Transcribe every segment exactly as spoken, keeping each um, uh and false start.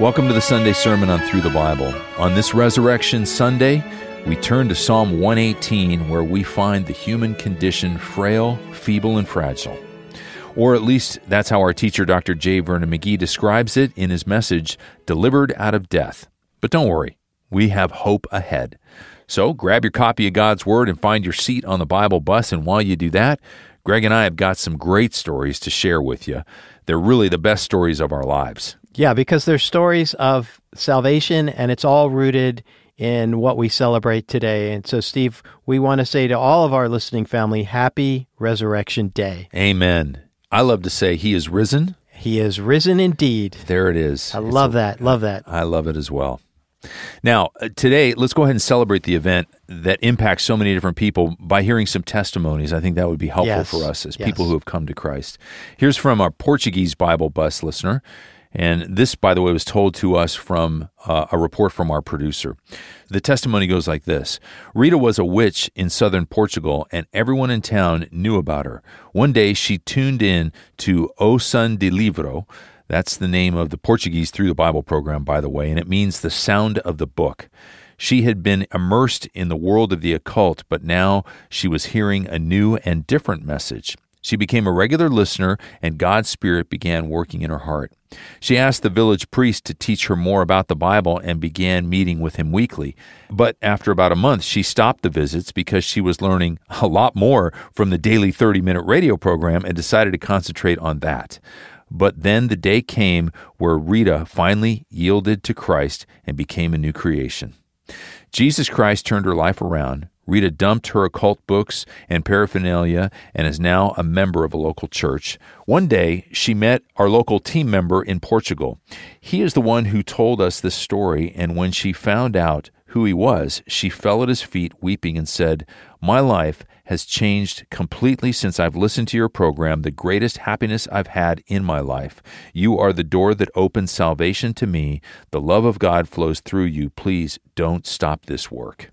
Welcome to the Sunday Sermon on Through the Bible. On this Resurrection Sunday, we turn to Psalm one eighteen, where we find the human condition frail, feeble, and fragile. Or at least that's how our teacher, Doctor J. Vernon McGee, describes it in his message, Delivered Out of Death. But don't worry, we have hope ahead. So grab your copy of God's Word and find your seat on the Bible bus, and while you do that, Greg and I have got some great stories to share with you. They're really the best stories of our lives. Yeah, because they're stories of salvation, and it's all rooted in what we celebrate today. And so, Steve, we want to say to all of our listening family, Happy Resurrection Day. Amen. I love to say he is risen. He is risen indeed. There it is. I it's love a, that. Love that. I love it as well. Now, today, let's go ahead and celebrate the event that impacts so many different people by hearing some testimonies. I think that would be helpful yes, for us as yes. people who have come to Christ. Here's from our Portuguese Bible bus listener. And this, by the way, was told to us from uh, a report from our producer. The testimony goes like this. Rita was a witch in southern Portugal, and everyone in town knew about her. One day, she tuned in to O Som do Livro. That's the name of the Portuguese Through the Bible program, by the way, and it means the sound of the book. She had been immersed in the world of the occult, but now she was hearing a new and different message. She became a regular listener, and God's Spirit began working in her heart. She asked the village priest to teach her more about the Bible and began meeting with him weekly. But after about a month, she stopped the visits because she was learning a lot more from the daily thirty-minute radio program and decided to concentrate on that. But then the day came where Rita finally yielded to Christ and became a new creation. Jesus Christ turned her life around. Rita dumped her occult books and paraphernalia and is now a member of a local church. One day, she met our local team member in Portugal. He is the one who told us this story, and when she found out who he was, she fell at his feet weeping and said, "My life has changed completely since I've listened to your program, the greatest happiness I've had in my life. You are the door that opens salvation to me. The love of God flows through you. Please don't stop this work."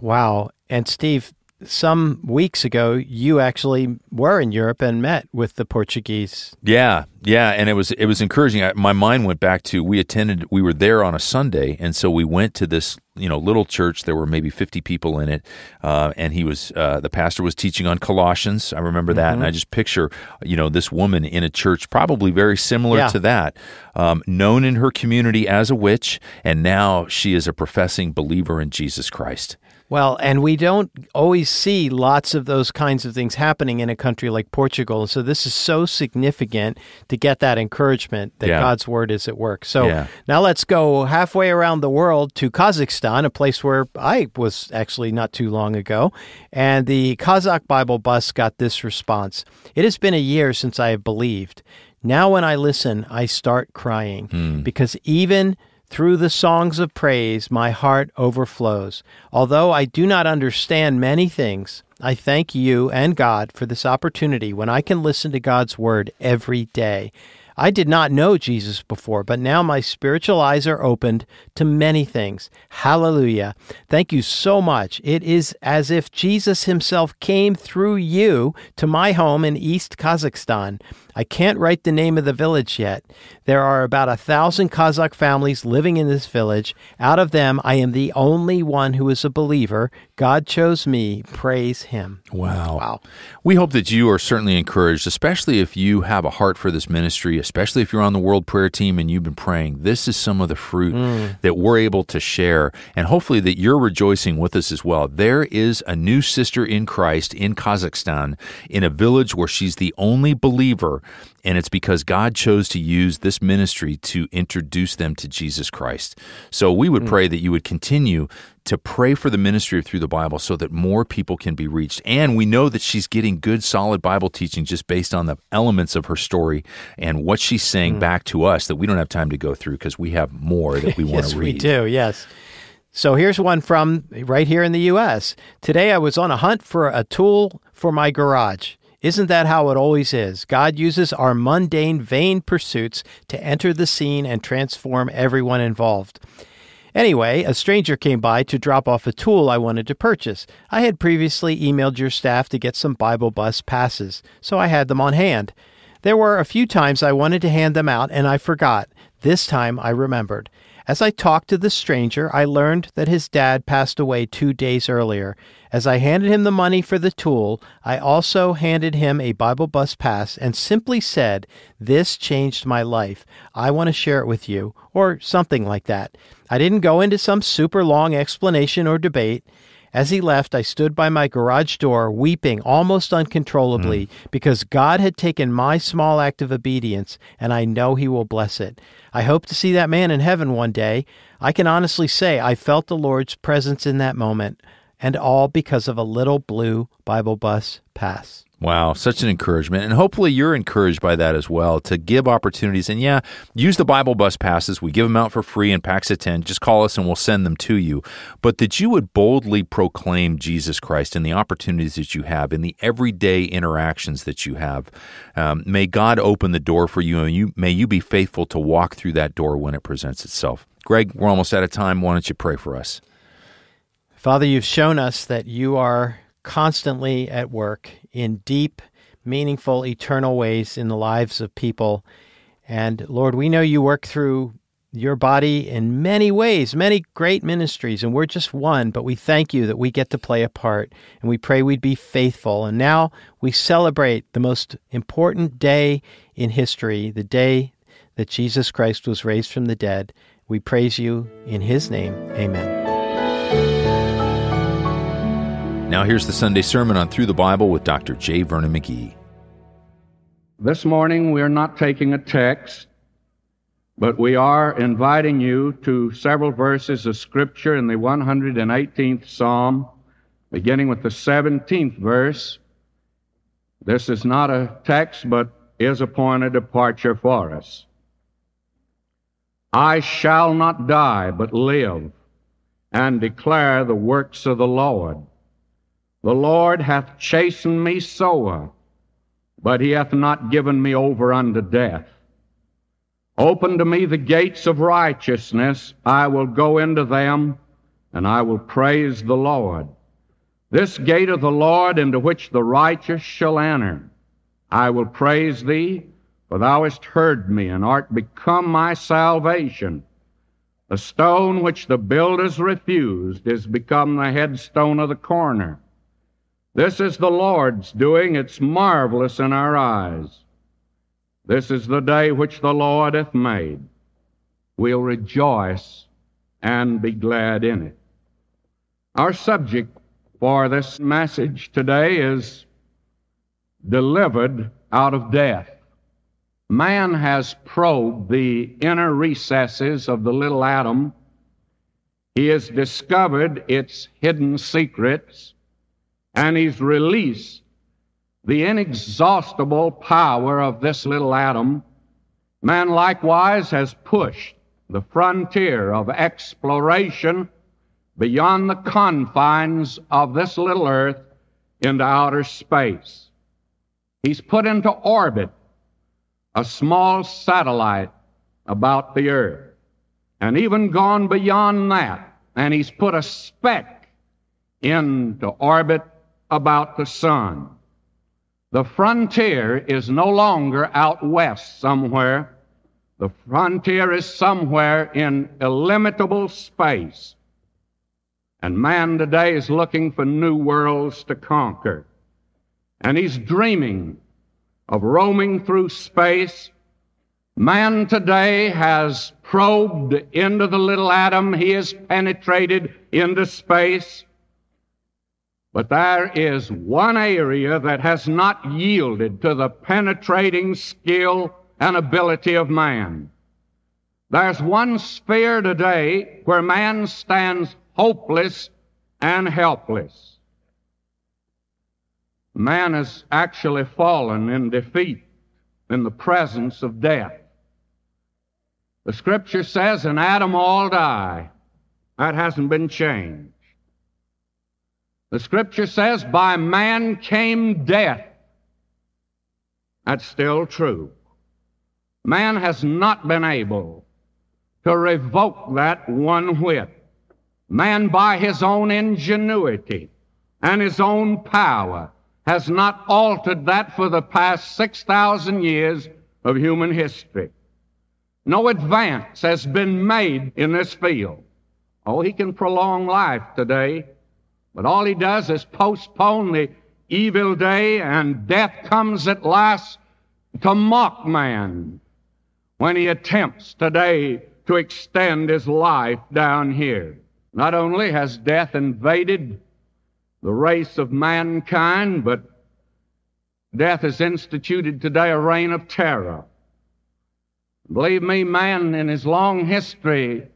Wow. And Steve, some weeks ago, you actually were in Europe and met with the Portuguese. Yeah, yeah, and it was it was encouraging. I, my mind went back to we attended. We were there on a Sunday, and so we went to this you know little church. There were maybe fifty people in it, uh, and he was uh, the pastor was teaching on Colossians. I remember that, mm-hmm. and I just picture you know this woman in a church probably very similar yeah. to that, um, known in her community as a witch, and now she is a professing believer in Jesus Christ. Well, and we don't always see lots of those kinds of things happening in a country like Portugal. So this is so significant to get that encouragement that yeah. God's Word is at work. So yeah. now let's go halfway around the world to Kazakhstan, a place where I was actually not too long ago. And the Kazakh Bible bus got this response. "It has been a year since I have believed. Now when I listen, I start crying mm. because even through the songs of praise, my heart overflows. Although I do not understand many things, I thank you and God for this opportunity when I can listen to God's Word every day. I did not know Jesus before, but now my spiritual eyes are opened to many things. Hallelujah. Thank you so much. It is as if Jesus himself came through you to my home in East Kazakhstan. I can't write the name of the village yet. There are about a thousand Kazakh families living in this village. Out of them, I am the only one who is a believer. God chose me. Praise him." Wow. Wow. We hope that you are certainly encouraged, especially if you have a heart for this ministry, especially if you're on the World Prayer Team and you've been praying. This is some of the fruit mm. that we're able to share, and hopefully that you're rejoicing with us as well. There is a new sister in Christ in Kazakhstan in a village where she's the only believer, and it's because God chose to use this ministry to introduce them to Jesus Christ. So we would pray that you would continue to pray for the ministry of Through the Bible so that more people can be reached. And we know that she's getting good, solid Bible teaching just based on the elements of her story and what she's saying mm. back to us that we don't have time to go through because we have more that we want yes, to read. Yes, we do, yes. So here's one from right here in the U S "Today I was on a hunt for a tool for my garage. Isn't that how it always is? God uses our mundane, vain pursuits to enter the scene and transform everyone involved. Anyway, a stranger came by to drop off a tool I wanted to purchase. I had previously emailed your staff to get some Bible bus passes, so I had them on hand. There were a few times I wanted to hand them out, and I forgot. This time I remembered. As I talked to the stranger, I learned that his dad passed away two days earlier. As I handed him the money for the tool, I also handed him a Bible bus pass and simply said, "This changed my life. I want to share it with you," or something like that. I didn't go into some super long explanation or debate. As he left, I stood by my garage door weeping almost uncontrollably mm. because God had taken my small act of obedience, and I know he will bless it. I hope to see that man in heaven one day. I can honestly say I felt the Lord's presence in that moment, and all because of a little blue Bible bus pass. Wow, such an encouragement. And hopefully you're encouraged by that as well, to give opportunities. And yeah, use the Bible bus passes. We give them out for free in packs of ten. Just call us and we'll send them to you. But that you would boldly proclaim Jesus Christ in the opportunities that you have, in the everyday interactions that you have. Um, may God open the door for you, and you, may you be faithful to walk through that door when it presents itself. Greg, we're almost out of time. Why don't you pray for us? Father, you've shown us that you are constantly at work in deep, meaningful, eternal ways in the lives of people. And Lord, we know you work through your body in many ways, many great ministries, and we're just one, but we thank you that we get to play a part, and we pray we'd be faithful. And now we celebrate the most important day in history, the day that Jesus Christ was raised from the dead. We praise you in his name. Amen. Now here's the Sunday sermon on Through the Bible with Doctor J. Vernon McGee. This morning we're not taking a text, but we are inviting you to several verses of Scripture in the one hundred eighteenth Psalm, beginning with the seventeenth verse. This is not a text, but is upon a departure for us. I shall not die, but live, and declare the works of the Lord. The Lord hath chastened me sore, but he hath not given me over unto death. Open to me the gates of righteousness, I will go into them, and I will praise the Lord. This gate of the Lord into which the righteous shall enter, I will praise thee, for thou hast heard me, and art become my salvation. The stone which the builders refused is become the headstone of the corner. This is the Lord's doing, it's marvelous in our eyes. This is the day which the Lord hath made. We'll rejoice and be glad in it. Our subject for this message today is delivered out of death. Man has probed the inner recesses of the little atom. He has discovered its hidden secrets, and he's released the inexhaustible power of this little atom. Man likewise has pushed the frontier of exploration beyond the confines of this little earth into outer space. He's put into orbit a small satellite about the earth, and even gone beyond that, and he's put a speck into orbit about the sun. The frontier is no longer out west somewhere. The frontier is somewhere in illimitable space. And man today is looking for new worlds to conquer. And he's dreaming of roaming through space. Man today has probed into the little atom. He has penetrated into space. But there is one area that has not yielded to the penetrating skill and ability of man. There's one sphere today where man stands hopeless and helpless. Man has actually fallen in defeat in the presence of death. The Scripture says, "In Adam all die." That hasn't been changed. The Scripture says, by man came death. That's still true. Man has not been able to revoke that one whit. Man, by his own ingenuity and his own power, has not altered that for the past six thousand years of human history. No advance has been made in this field. Oh, he can prolong life today, but all he does is postpone the evil day, and death comes at last to mock man when he attempts today to extend his life down here. Not only has death invaded the race of mankind, but death has instituted today a reign of terror. Believe me, man in his long history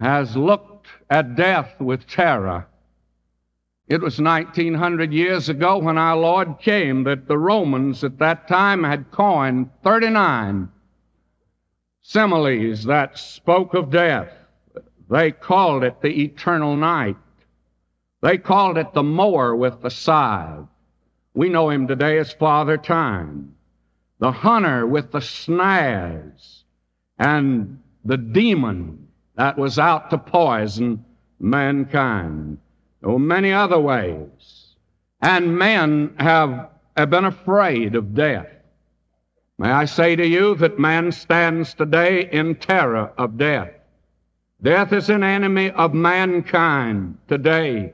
has looked at death with terror. It was nineteen hundred years ago when our Lord came that the Romans at that time had coined thirty-nine similes that spoke of death. They called it the eternal night. They called it the mower with the scythe. We know him today as Father Time. The hunter with the snares, and the demon that was out to poison mankind. Oh, many other ways. And men have, have been afraid of death. May I say to you that man stands today in terror of death. Death is an enemy of mankind today.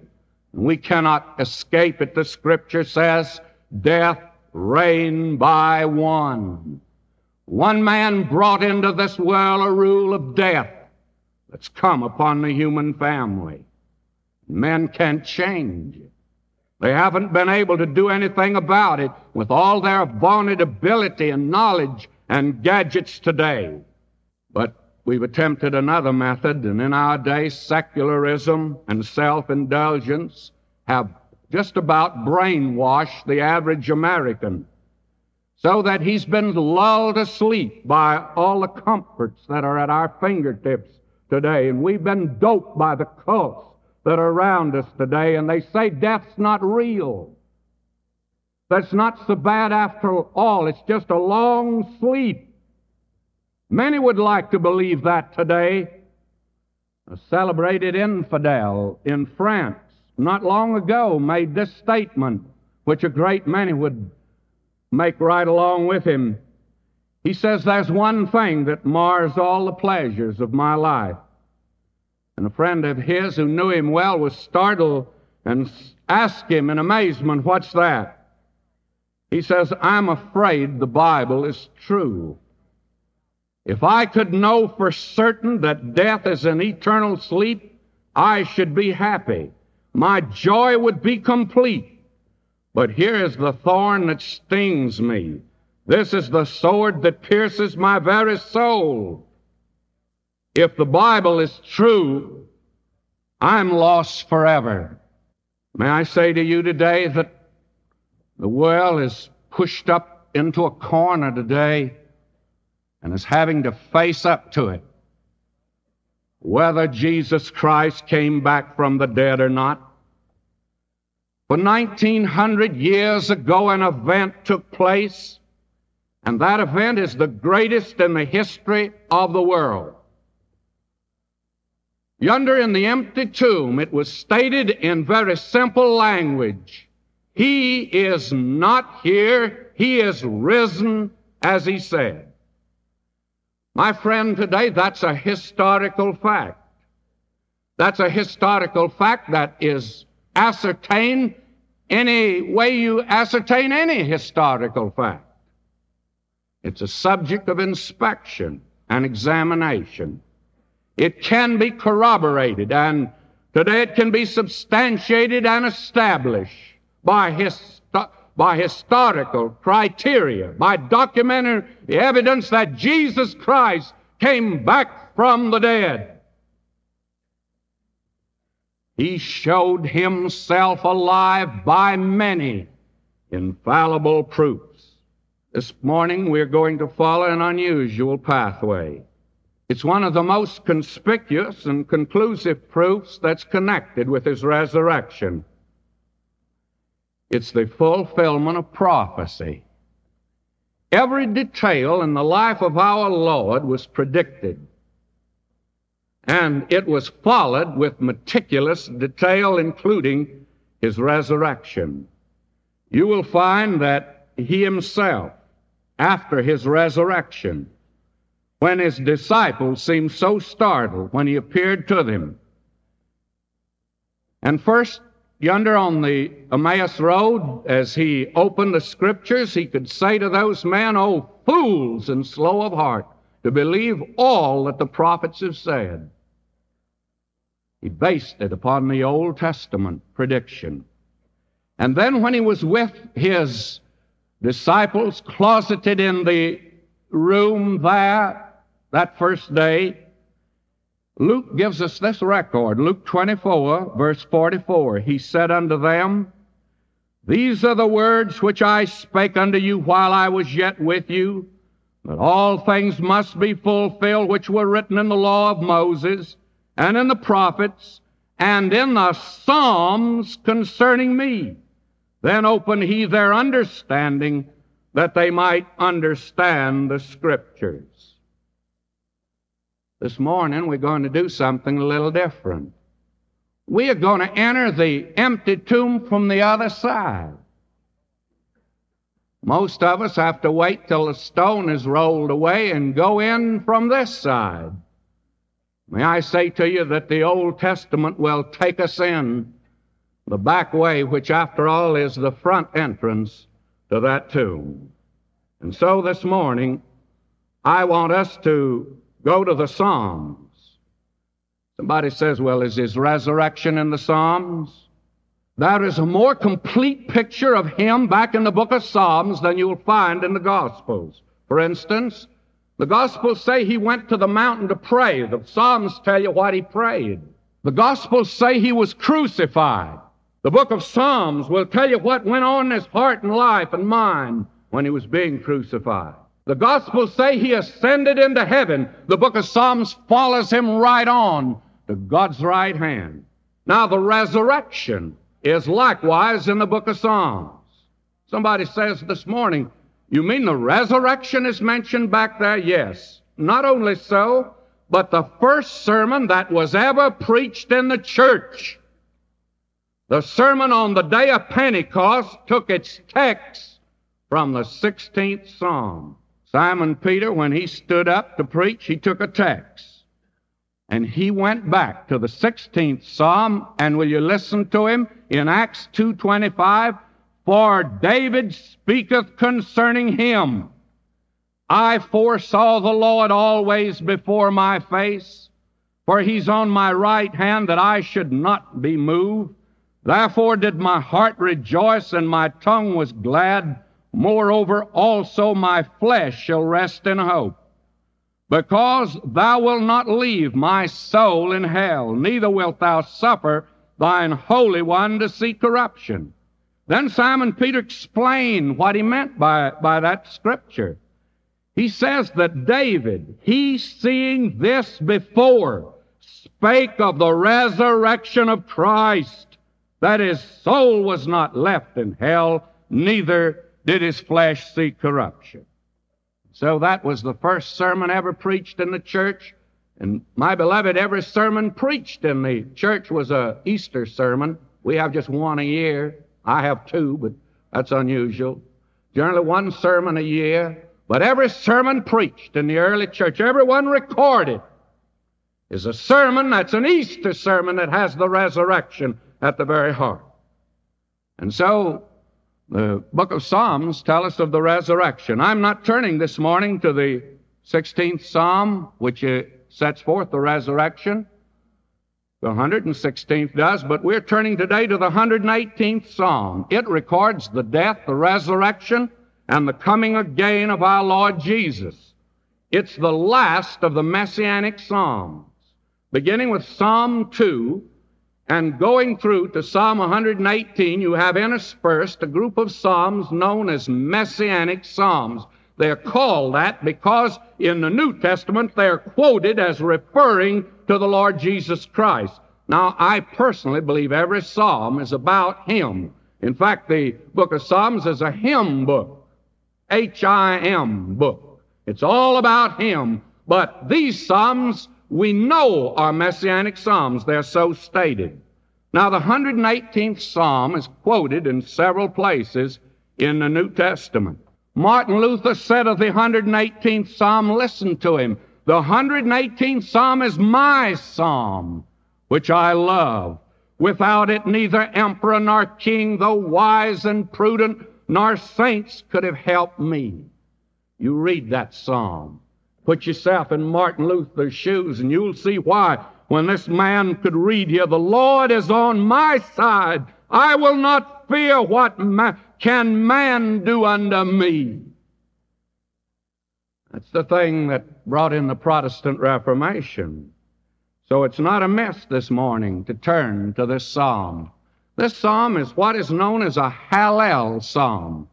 We cannot escape it. The Scripture says, death reigned by one. One man brought into this world a rule of death that's come upon the human family. Men can't change it. They haven't been able to do anything about it with all their vaunted ability and knowledge and gadgets today. But we've attempted another method, and in our day, secularism and self-indulgence have just about brainwashed the average American so that he's been lulled asleep by all the comforts that are at our fingertips today, and we've been doped by the cults that are around us today, and they say death's not real. That's not so bad after all. It's just a long sleep. Many would like to believe that today. A celebrated infidel in France not long ago made this statement, which a great many would make right along with him. He says, there's one thing that mars all the pleasures of my life. And a friend of his who knew him well was startled and asked him in amazement, what's that? He says, I'm afraid the Bible is true. If I could know for certain that death is an eternal sleep, I should be happy. My joy would be complete. But here is the thorn that stings me. This is the sword that pierces my very soul. If the Bible is true, I'm lost forever. May I say to you today that the world is pushed up into a corner today and is having to face up to it, whether Jesus Christ came back from the dead or not. For nineteen hundred years ago, an event took place, and that event is the greatest in the history of the world. Yonder in the empty tomb, it was stated in very simple language, he is not here, he is risen, as he said. My friend, today that's a historical fact. That's a historical fact that is ascertained any way you ascertain any historical fact. It's a subject of inspection and examination. It can be corroborated, and today it can be substantiated and established by, histo by historical criteria, by documentary evidence that Jesus Christ came back from the dead. He showed himself alive by many infallible proofs. This morning we're going to follow an unusual pathway. It's one of the most conspicuous and conclusive proofs that's connected with his resurrection. It's the fulfillment of prophecy. Every detail in the life of our Lord was predicted, and it was followed with meticulous detail, including his resurrection. you will find that he himself, after his resurrection, when his disciples seemed so startled when he appeared to them. And first, yonder on the Emmaus Road, as he opened the Scriptures, he could say to those men, "O fools and slow of heart, to believe all that the prophets have said." He based it upon the Old Testament prediction. And then when he was with his disciples, closeted in the room there that first day, Luke gives us this record, Luke twenty-four, verse forty-four. He said unto them, "These are the words which I spake unto you while I was yet with you, that all things must be fulfilled which were written in the law of Moses, and in the prophets, and in the Psalms concerning me. Then opened he their understanding, that they might understand the Scriptures." This morning we're going to do something a little different. We are going to enter the empty tomb from the other side. Most of us have to wait till the stone is rolled away and go in from this side. May I say to you that the Old Testament will take us in the back way, which after all is the front entrance to that tomb. And so this morning I want us to go to the Psalms. Somebody says, "Well, is his resurrection in the Psalms?" There is a more complete picture of him back in the book of Psalms than you'll find in the Gospels. For instance, the Gospels say he went to the mountain to pray. The Psalms tell you what he prayed. The Gospels say he was crucified. The book of Psalms will tell you what went on in his heart and life and mind when he was being crucified. The Gospels say he ascended into heaven. The book of Psalms follows him right on to God's right hand. Now, the resurrection is likewise in the book of Psalms. Somebody says this morning, "You mean the resurrection is mentioned back there?" Yes. Not only so, but the first sermon that was ever preached in the church, the sermon on the day of Pentecost, took its text from the sixteenth Psalm. Simon Peter, when he stood up to preach, he took a text. And he went back to the sixteenth Psalm, and will you listen to him? In Acts two twenty-five, "For David speaketh concerning him, I foresaw the Lord always before my face, for he's on my right hand that I should not be moved. Therefore did my heart rejoice, and my tongue was glad. Moreover, also my flesh shall rest in hope, because thou wilt not leave my soul in hell, neither wilt thou suffer thine Holy One to see corruption." Then Simon Peter explained what he meant by, by that scripture. He says that David, he seeing this before, spake of the resurrection of Christ, that his soul was not left in hell, neither did his flesh see corruption. So that was the first sermon ever preached in the church. And my beloved, every sermon preached in the church was an Easter sermon. We have just one a year. I have two, but that's unusual. Generally one sermon a year. But every sermon preached in the early church, everyone recorded, is a sermon that's an Easter sermon that has the resurrection at the very heart. And so the book of Psalms tells us of the resurrection. I'm not turning this morning to the sixteenth Psalm, which uh, sets forth the resurrection. The one hundred sixteenth does, but we're turning today to the one hundred eighteenth Psalm. It records the death, the resurrection, and the coming again of our Lord Jesus. It's the last of the Messianic Psalms, beginning with Psalm two, and going through to Psalm one hundred eighteen, you have interspersed a group of psalms known as Messianic Psalms. They're called that because in the New Testament they're quoted as referring to the Lord Jesus Christ. Now, I personally believe every psalm is about him. In fact, the book of Psalms is a hymn book, H I M book. It's all about him, but these psalms we know are Messianic Psalms. They're so stated. Now, the one hundred eighteenth Psalm is quoted in several places in the New Testament. Martin Luther said of the one hundred eighteenth Psalm, listen to him, the one hundred eighteenth Psalm is my psalm, which I love. Without it, neither emperor nor king, though wise and prudent, nor saints could have helped me. You read that psalm. Put yourself in Martin Luther's shoes, and you'll see why. When this man could read here, the Lord is on my side. I will not fear what man, can man do unto me. That's the thing that brought in the Protestant Reformation. So it's not amiss this morning to turn to this psalm. This psalm is what is known as a Hallel psalm.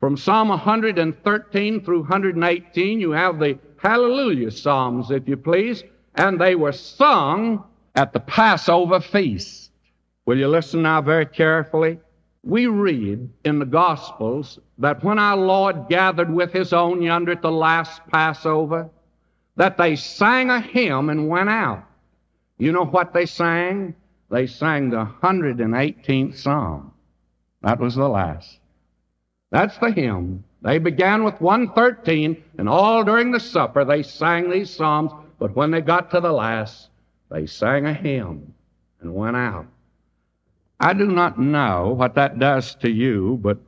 From Psalm one hundred thirteen through one hundred eighteen, you have the Hallelujah psalms, if you please, and they were sung at the Passover feast. Will you listen now very carefully? We read in the Gospels that when our Lord gathered with his own yonder at the last Passover, that they sang a hymn and went out. You know what they sang? They sang the one hundred eighteenth Psalm. That was the last. That's the hymn. They began with one thirteen, and all during the supper they sang these psalms, but when they got to the last, they sang a hymn and went out. I do not know what that does to you, but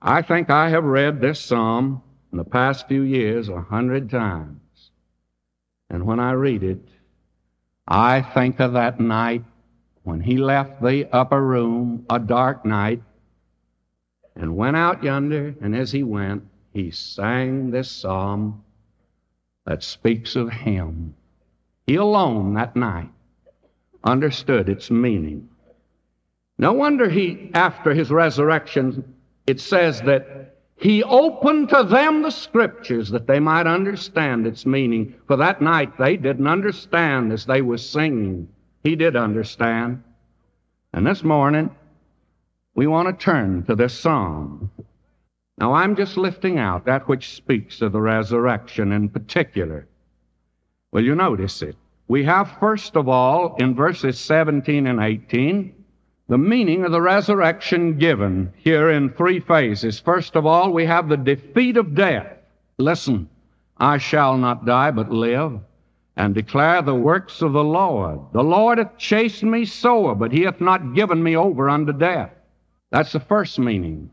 I think I have read this psalm in the past few years a hundred times. And when I read it, I think of that night when he left the upper room, a dark night, and went out yonder, and as he went, he sang this psalm that speaks of him. He alone that night understood its meaning. No wonder he, after his resurrection, it says that he opened to them the Scriptures that they might understand its meaning. For that night they didn't understand as they were singing. He did understand. And this morning, we want to turn to this psalm. Now, I'm just lifting out that which speaks of the resurrection in particular. Well, you notice it. We have, first of all, in verses seventeen and eighteen, the meaning of the resurrection given here in three phases. First of all, we have the defeat of death. Listen, I shall not die but live, and declare the works of the Lord. The Lord hath chastened me sore, but he hath not given me over unto death. That's the first meaning.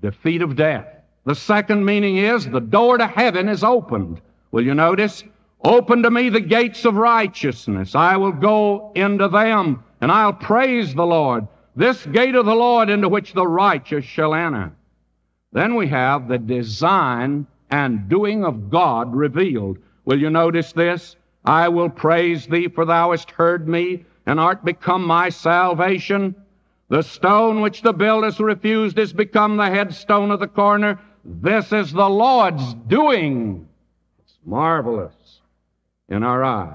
Defeat of death. The second meaning is the door to heaven is opened. Will you notice? Open to me the gates of righteousness. I will go into them, and I'll praise the Lord. This gate of the Lord into which the righteous shall enter. Then we have the design and doing of God revealed. Will you notice this? I will praise thee, for thou hast heard me, and art become my salvation. The stone which the builders refused is become the headstone of the corner. This is the Lord's doing. It's marvelous in our eyes.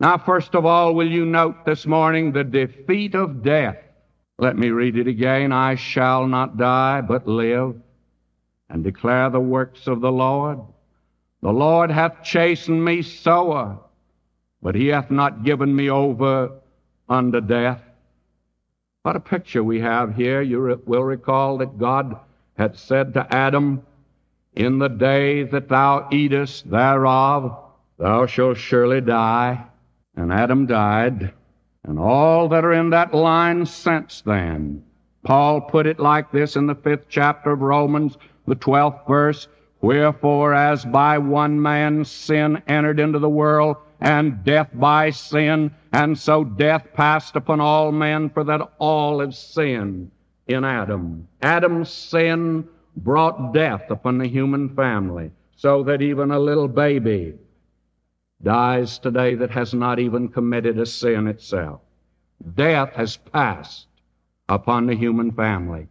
Now, first of all, will you note this morning the defeat of death? Let me read it again. I shall not die, but live, and declare the works of the Lord. The Lord hath chastened me sore, but he hath not given me over unto death. What a picture we have here. You re- will recall that God had said to Adam, in the day that thou eatest thereof, thou shalt surely die. And Adam died, and all that are in that line since then. Paul put it like this in the fifth chapter of Romans, the twelfth verse, wherefore, as by one man sin entered into the world, and death by sin, and so death passed upon all men, for that all have sinned in Adam. Adam's sin brought death upon the human family, so that even a little baby dies today that has not even committed a sin itself. Death has passed upon the human family.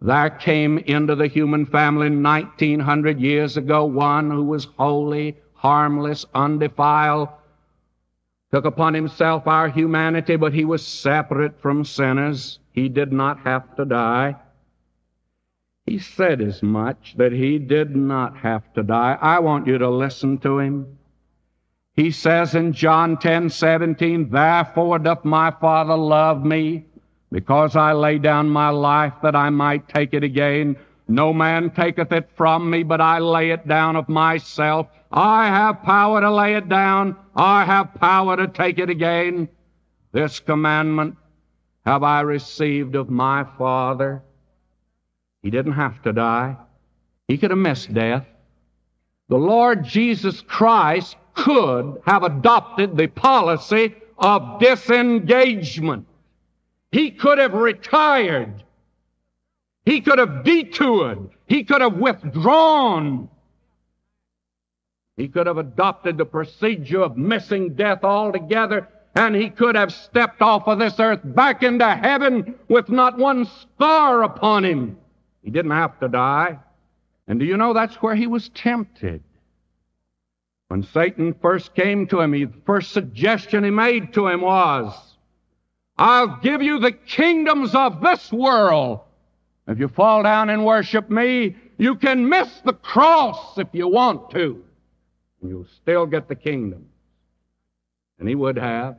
There came into the human family nineteen hundred years ago one who was holy, harmless, undefiled, took upon himself our humanity, but he was separate from sinners. He did not have to die. He said as much, that he did not have to die. I want you to listen to him. He says in John ten seventeen, "Therefore doth my Father love me, because I lay down my life that I might take it again. No man taketh it from me, but I lay it down of myself. I have power to lay it down. I have power to take it again. This commandment have I received of my Father." He didn't have to die. He could have missed death. The Lord Jesus Christ could have adopted the policy of disengagement. He could have retired. He could have detoured. He could have withdrawn. He could have adopted the procedure of missing death altogether, and he could have stepped off of this earth back into heaven with not one star upon him. He didn't have to die. And do you know that's where he was tempted? When Satan first came to him, the first suggestion he made to him was, "I'll give you the kingdoms of this world. If you fall down and worship me, you can miss the cross if you want to. And you'll still get the kingdom." And he would have.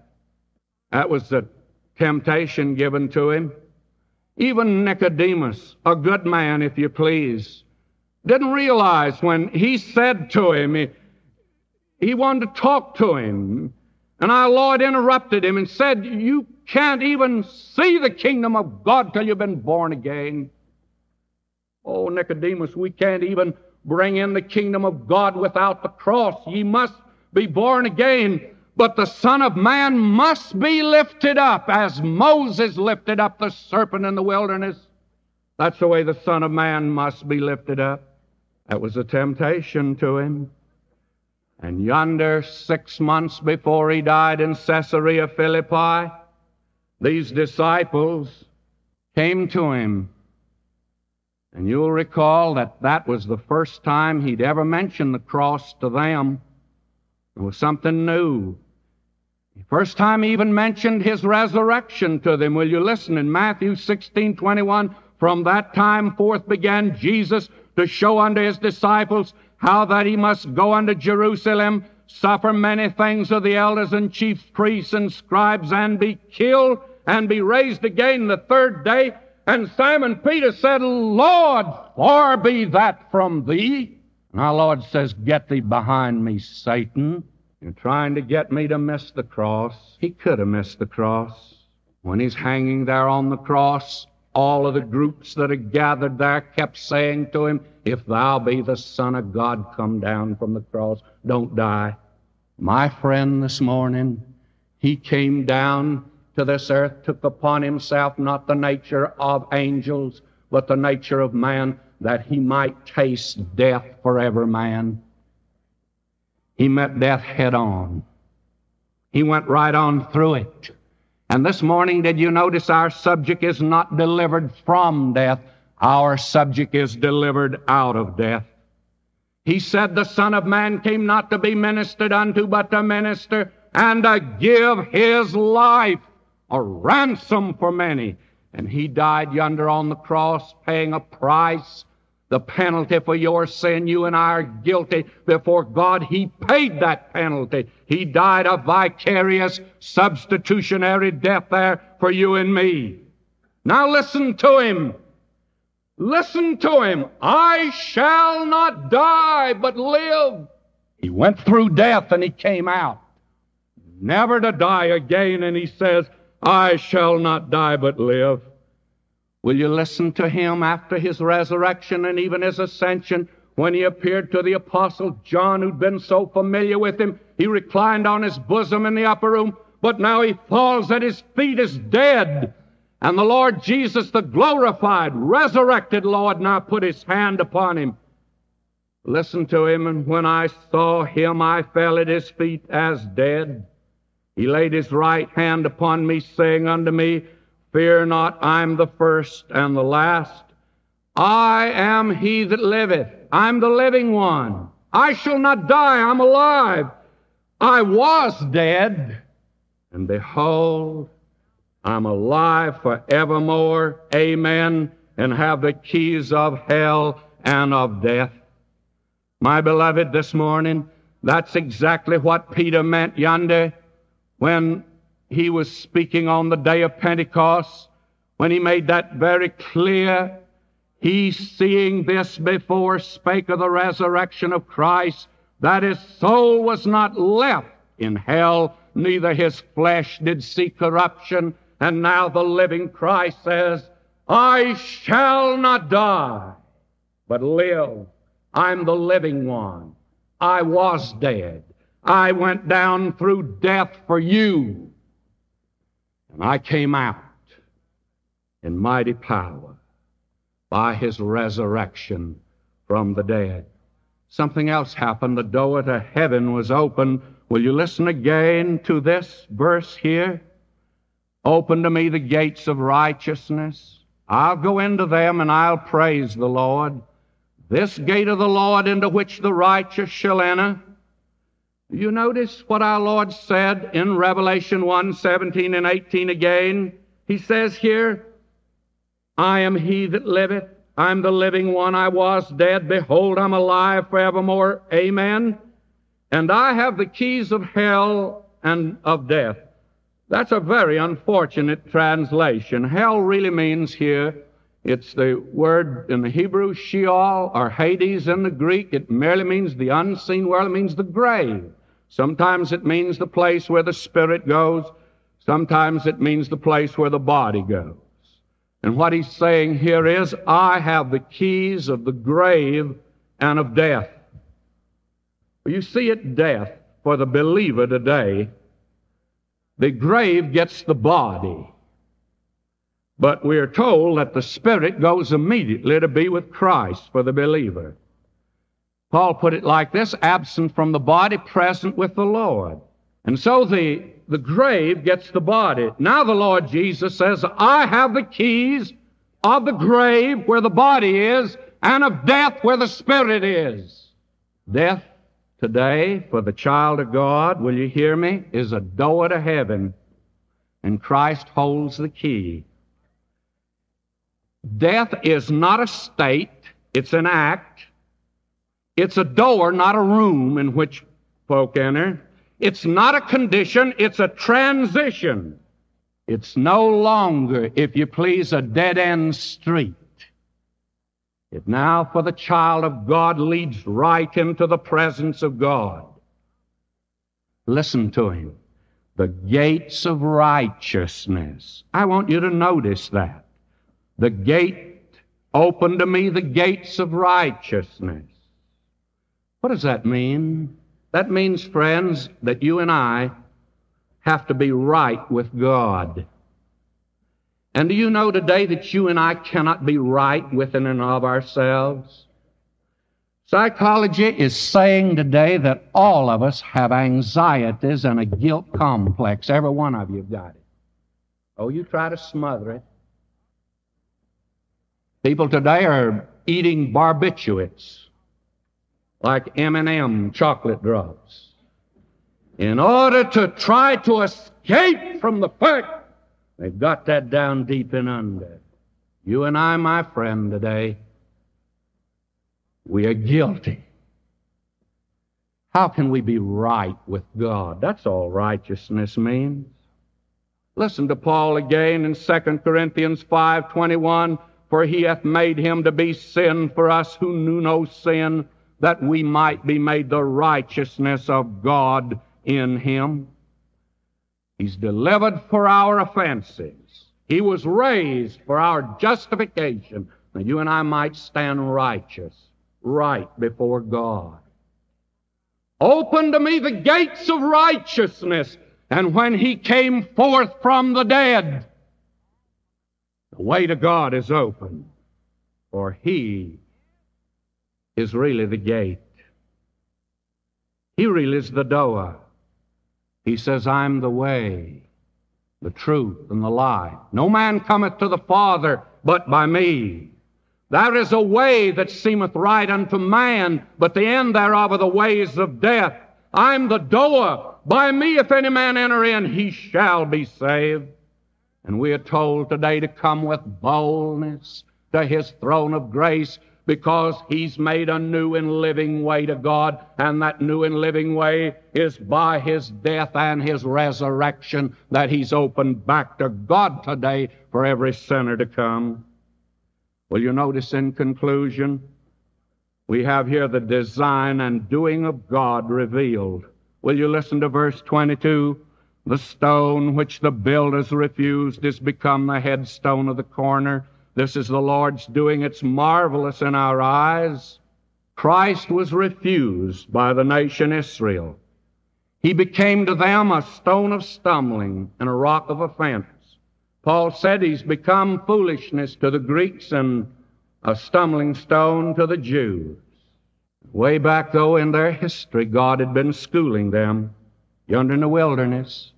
That was the temptation given to him. Even Nicodemus, a good man, if you please, didn't realize when he said to him, he, he wanted to talk to him. And our Lord interrupted him and said, "You can't even see the kingdom of God till you've been born again." "Oh, Nicodemus, we can't even bring in the kingdom of God without the cross. Ye must be born again. But the Son of Man must be lifted up as Moses lifted up the serpent in the wilderness. That's the way the Son of Man must be lifted up." That was a temptation to him. And yonder, six months before he died in Caesarea Philippi, these disciples came to him. And you'll recall that that was the first time he'd ever mentioned the cross to them. It was something new. The first time he even mentioned his resurrection to them. Will you listen? In Matthew sixteen twenty-one, "From that time forth began Jesus to show unto his disciples how that he must go unto Jerusalem, suffer many things of the elders and chief priests and scribes, and be killed, and be raised again the third day." And Simon Peter said, "Lord, far be that from thee." And our Lord says, "Get thee behind me, Satan. You're trying to get me to miss the cross." He could have missed the cross. When he's hanging there on the cross, all of the groups that are gathered there kept saying to him, "If thou be the Son of God, come down from the cross. Don't die." My friend this morning, he came down to this earth, took upon himself not the nature of angels, but the nature of man, that he might taste death for every man. He met death head on. He went right on through it. And this morning, did you notice our subject is not delivered from death? Our subject is delivered out of death. He said, "The Son of Man came not to be ministered unto, but to minister, and to give his life a ransom for many." And he died yonder on the cross, paying a price, the penalty for your sin. You and I are guilty before God. He paid that penalty. He died a vicarious, substitutionary death there for you and me. Now listen to him. Listen to him. "I shall not die, but live." He went through death and he came out, never to die again. And he says, "I shall not die, but live." Will you listen to him after his resurrection and even his ascension when he appeared to the Apostle John, who'd been so familiar with him? He reclined on his bosom in the upper room, but now he falls at his feet as dead. And the Lord Jesus, the glorified, resurrected Lord, now put his hand upon him. Listen to him. "And when I saw him, I fell at his feet as dead. He laid his right hand upon me, saying unto me, Fear not, I'm the first and the last. I am he that liveth. I'm the living one. I shall not die. I'm alive. I was dead, and behold, I'm alive forevermore. Amen. And have the keys of hell and of death." My beloved, this morning, That's exactly what Peter meant yonder when he was speaking on the day of Pentecost, when he made that very clear. He, seeing this before, spake of the resurrection of Christ, that his soul was not left in hell, neither his flesh did see corruption. And now the living Christ says, I shall not die, but live. I'm the living one. I was dead. I went down through death for you. And I came out in mighty power by his resurrection from the dead. Something else happened. The door to heaven was opened. Will you listen again to this verse here? Open to me the gates of righteousness. I'll go into them and I'll praise the Lord. This gate of the Lord into which the righteous shall enter. You notice what our Lord said in Revelation one, seventeen and eighteen again. He says here, I am he that liveth, I am the living one, I was dead, behold, I'm alive forevermore, amen. And I have the keys of hell and of death. That's a very unfortunate translation. Hell really means here, it's the word in the Hebrew, Sheol, or Hades in the Greek. It merely means the unseen world. It means the grave. Sometimes it means the place where the spirit goes. Sometimes it means the place where the body goes. And what he's saying here is, I have the keys of the grave and of death. You see it, death, for the believer today. The grave gets the body. But we're told that the spirit goes immediately to be with Christ for the believer. Paul put it like this, absent from the body, present with the Lord. And so the, the grave gets the body. Now the Lord Jesus says, I have the keys of the grave where the body is and of death where the spirit is. Death today for the child of God, will you hear me, is a door to heaven, and Christ holds the key. Death is not a state, it's an act. It's a door, not a room in which folk enter. It's not a condition, it's a transition. It's no longer, if you please, a dead-end street. It now, for the child of God, leads right into the presence of God. Listen to him. The gates of righteousness. I want you to notice that. The gate, open to me the gates of righteousness. What does that mean? That means, friends, that you and I have to be right with God. And do you know today that you and I cannot be right within and of ourselves? Psychology is saying today that all of us have anxieties and a guilt complex. Every one of you got it. Oh, you try to smother it. People today are eating barbiturates, like M and M chocolate drops, in order to try to escape from the fact they've got that down deep and under. You and I, my friend, today, we are guilty. How can we be right with God? That's all righteousness means. Listen to Paul again in Second Corinthians five twenty-one. For he hath made him to be sin for us who knew no sin, that we might be made the righteousness of God in him. He's delivered for our offenses. He was raised for our justification, that you and I might stand righteous, right before God. Open to me the gates of righteousness, and when he came forth from the dead, the way to God is open, for he is really the gate. He really is the door. He says, I'm the way, the truth, and the life. No man cometh to the Father but by me. There is a way that seemeth right unto man, but the end thereof are the ways of death. I'm the door. By me if any man enter in, he shall be saved. And we are told today to come with boldness to his throne of grace because he's made a new and living way to God, and that new and living way is by his death and his resurrection that he's opened back to God today for every sinner to come. Will you notice in conclusion, we have here the design and doing of God revealed. Will you listen to verse twenty-two? The stone which the builders refused is become the headstone of the corner. This is the Lord's doing. It's marvelous in our eyes. Christ was refused by the nation Israel. He became to them a stone of stumbling and a rock of offense. Paul said he's become foolishness to the Greeks and a stumbling stone to the Jews. Way back, though, in their history, God had been schooling them yonder in the wilderness.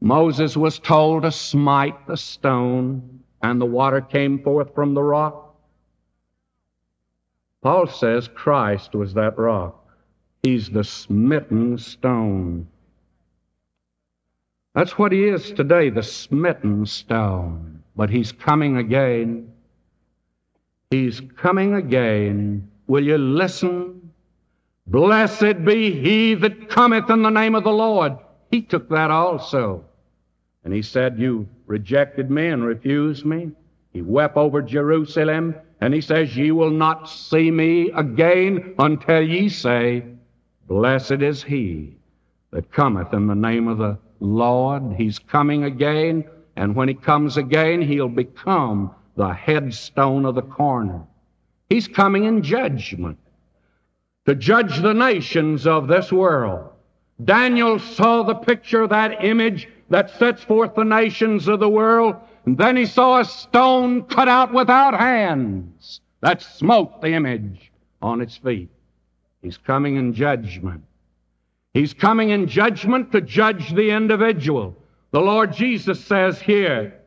Moses was told to smite the stone, and the water came forth from the rock. Paul says Christ was that rock. He's the smitten stone. That's what he is today, the smitten stone. But he's coming again. He's coming again. Will you listen? Blessed be he that cometh in the name of the Lord. He took that also. And he said, you rejected me and refused me. He wept over Jerusalem, and he says, ye will not see me again until ye say, blessed is he that cometh in the name of the Lord. He's coming again, and when he comes again, he'll become the headstone of the corner. He's coming in judgment to judge the nations of this world. Daniel saw the picture, that image that sets forth the nations of the world, and then he saw a stone cut out without hands that smote the image on its feet. He's coming in judgment. He's coming in judgment to judge the individual. The Lord Jesus says here,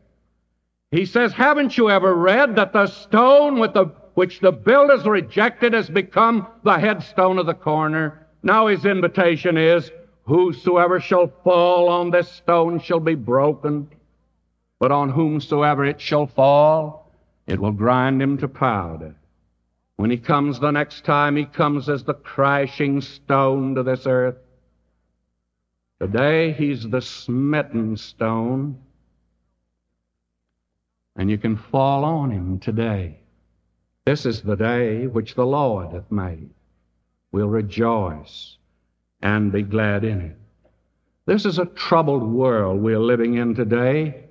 he says, haven't you ever read that the stone with the, which the builders rejected has become the headstone of the corner? Now his invitation is, whosoever shall fall on this stone shall be broken, but on whomsoever it shall fall, it will grind him to powder. When he comes the next time, he comes as the crashing stone to this earth. Today he's the smitten stone, and you can fall on him today. This is the day which the Lord hath made. We'll rejoice and be glad in it. This is a troubled world we're living in today.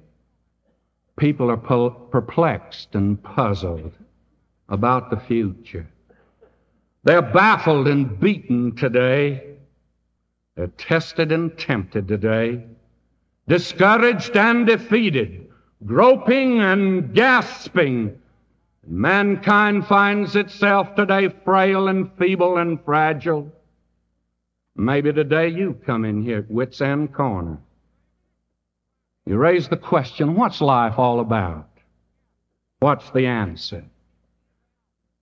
People are perplexed and puzzled about the future. They're baffled and beaten today. They're tested and tempted today, discouraged and defeated, groping and gasping. Mankind finds itself today frail and feeble and fragile. Maybe today you come in here at wit's end corner. You raise the question, what's life all about? What's the answer?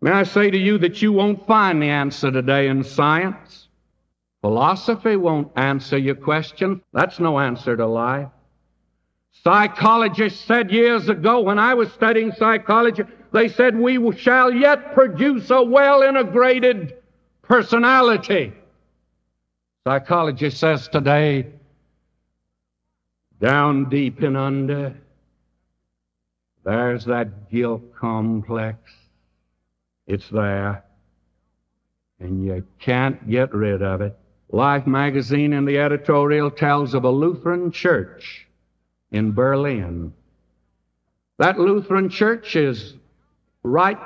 May I say to you that you won't find the answer today in science. Philosophy won't answer your question. That's no answer to life. Psychologists said years ago, when I was studying psychology, they said, we shall yet produce a well-integrated personality. Psychology says today, down deep and under, there's that guilt complex. It's there, and you can't get rid of it. Life magazine in the editorial tells of a Lutheran church in Berlin. That Lutheran church is right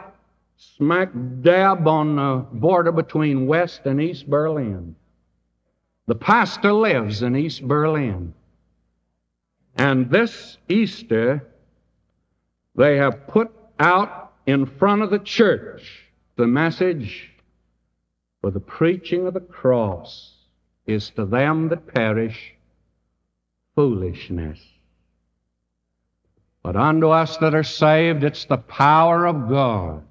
smack dab on the border between West and East Berlin. The pastor lives in East Berlin. And this Easter, they have put out in front of the church the message, for the preaching of the cross is to them that perish foolishness, but unto us that are saved, it's the power of God.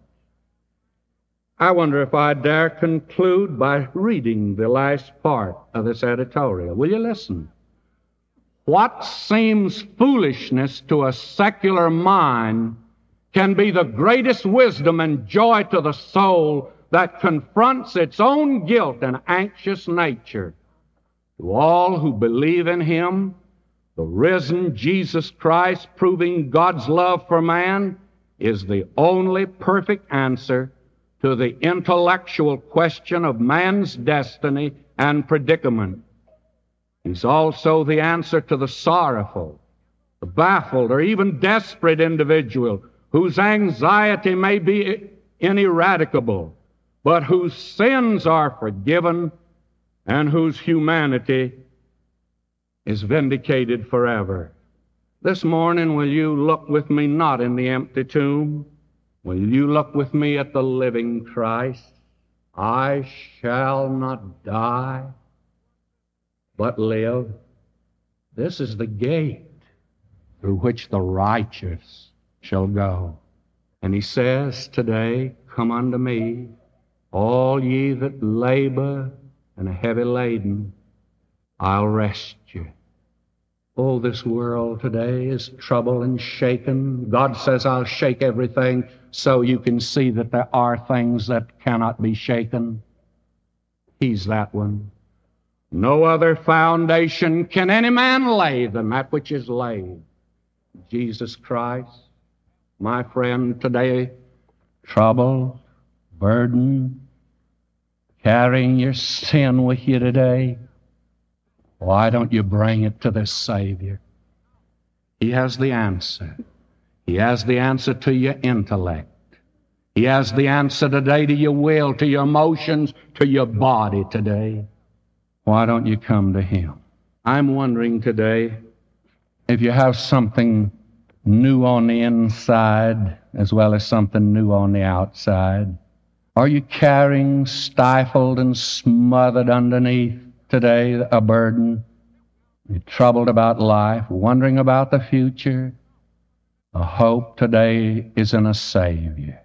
I wonder if I dare conclude by reading the last part of this editorial. Will you listen? What seems foolishness to a secular mind can be the greatest wisdom and joy to the soul that confronts its own guilt and anxious nature. To all who believe in him, the risen Jesus Christ, proving God's love for man, is the only perfect answer to the intellectual question of man's destiny and predicament. He's also the answer to the sorrowful, the baffled, or even desperate individual whose anxiety may be ineradicable, but whose sins are forgiven and whose humanity is vindicated forever. This morning, will you look with me not in the empty tomb? Will you look with me at the living Christ? I shall not die, but live. This is the gate through which the righteous shall go. And he says today, come unto me, all ye that labor and are heavy laden, I'll rest you. Oh, this world today is troubled and shaken. God says, I'll shake everything, so you can see that there are things that cannot be shaken. He's that one. No other foundation can any man lay than that which is laid. Jesus Christ, my friend, today, trouble, burden, carrying your sin with you today, why don't you bring it to the Savior? He has the answer. He has the answer to your intellect. He has the answer today to your will, to your emotions, to your body today. Why don't you come to him? I'm wondering today if you have something new on the inside as well as something new on the outside. Are you carrying, stifled and smothered underneath today, a burden? You're troubled about life, wondering about the future. The hope today is in a Savior.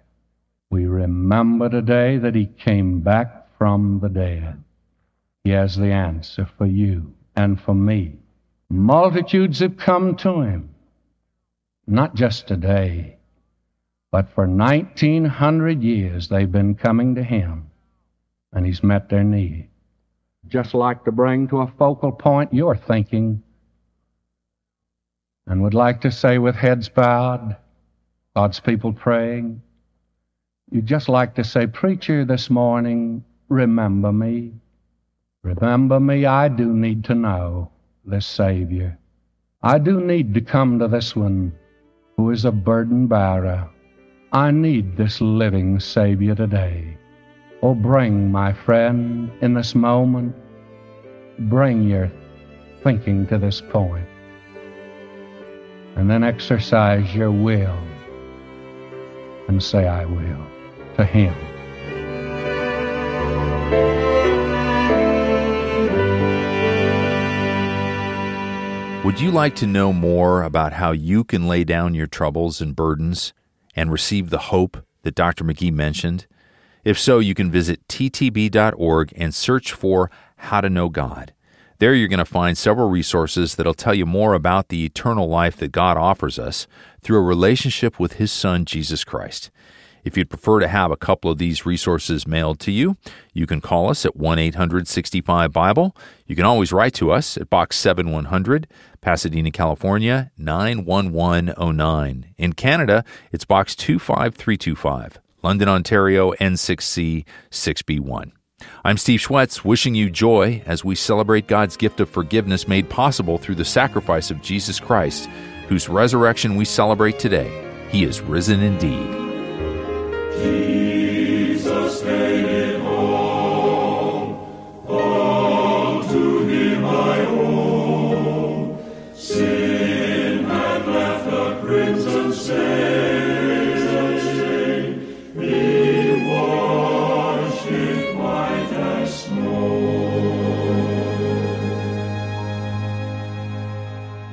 We remember today that he came back from the dead. He has the answer for you and for me. Multitudes have come to him, not just today, but for nineteen hundred years they've been coming to him, and he's met their need. Just like to bring to a focal point your thinking, and would like to say with heads bowed, God's people praying, you'd just like to say, preacher, this morning, remember me. Remember me, I do need to know this Savior. I do need to come to this one who is a burden bearer. I need this living Savior today. Oh, bring, my friend, in this moment, bring your thinking to this point, and then exercise your will and say, I will, to him. Would you like to know more about how you can lay down your troubles and burdens and receive the hope that Doctor McGee mentioned? If so, you can visit t t b dot org and search for How to Know God. There you're going to find several resources that'll tell you more about the eternal life that God offers us through a relationship with his Son, Jesus Christ. If you'd prefer to have a couple of these resources mailed to you, you can call us at one eight hundred sixty-five Bible. You can always write to us at Box seventy-one hundred, Pasadena, California, nine one one oh nine. In Canada, it's Box two five three two five. London, Ontario, N six C six B one. I'm Steve Schwetz, wishing you joy as we celebrate God's gift of forgiveness made possible through the sacrifice of Jesus Christ, whose resurrection we celebrate today. He is risen indeed. Jesus came in all, all to him I owe. Sin had left a crimson stain.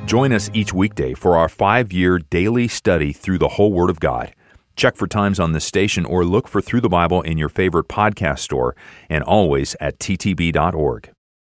Join us each weekday for our five-year daily study through the whole Word of God. Check for times on this station or look for Through the Bible in your favorite podcast store, and always at t t b dot org.